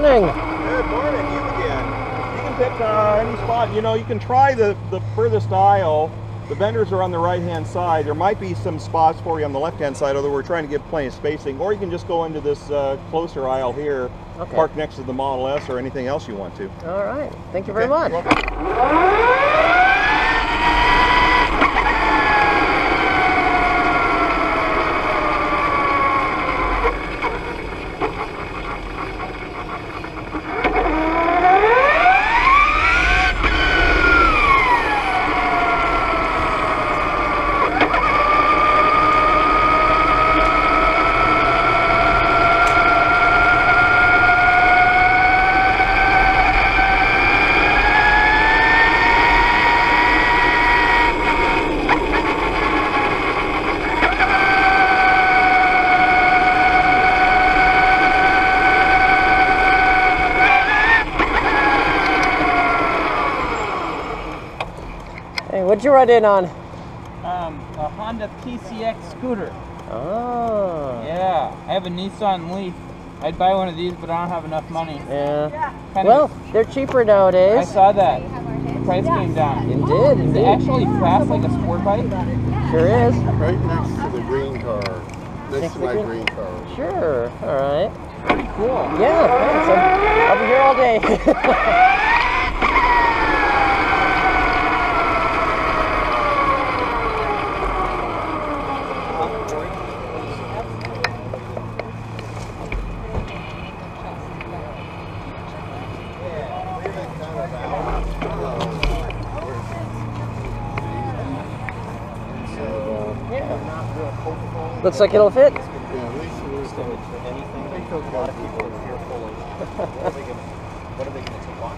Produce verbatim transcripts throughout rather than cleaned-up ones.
morning. Good morning, you again. You can pick uh, any spot. You know, you can try the, the furthest aisle. The vendors are on the right-hand side. There might be some spots for you on the left-hand side, although we're trying to give plenty of spacing. Or you can just go into this uh, closer aisle here, okay. Park next to the Model S or anything else you want to. All right. Thank you very okay. much. What'd you ride in on? Um, a Honda P C X scooter. Oh. Yeah. I have a Nissan Leaf. I'd buy one of these, but I don't have enough money. Yeah. yeah. Kind well, of, they're cheaper nowadays. I saw that. The price yeah. came down. It did. Is it actually fast like a sport bike? Sure is. Right next to the green car. This next is my green? green car. Sure. All right. Pretty cool. Yeah. Thanks. I'll be here all day. Looks like it'll fit. Yeah, at least we'll stand it for anything. I think a lot of people are fearful of what are they going to, what are they going to take on?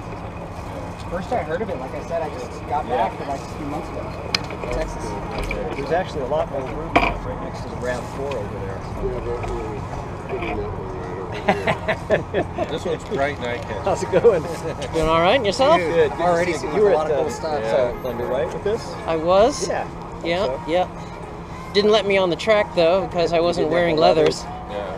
First I heard of it, like I said, I just got back yeah. like a few months ago. Texas. There's actually a lot more room right next to the RAV four over there. This one's bright night. How's it going? Doing all right? Yourself? Good. Good. Already you, you were at a lot of cool stops. Yeah. Thunder, right, with this? I was. Yeah. Yeah. So. Yeah. Didn't let me on the track though because I wasn't wearing leathers. Yeah,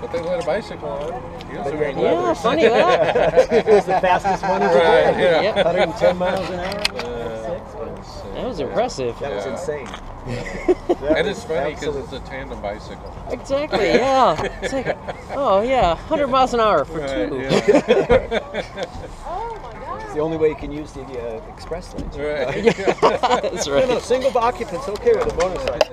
but they let a bicycle on. You also wearing leathers. Yeah, funny that. It was the fastest one of the right, yeah. yep. one hundred ten miles an hour. Uh, six. That was impressive. Yeah. That was insane. That and was it's funny because it's a tandem bicycle. Exactly. Yeah. It's like, oh yeah, one hundred miles an hour for right, two. Yeah. The only way you can use the uh, express lanes. Right. Right. That's right. No, no, single occupants okay with a bonus license.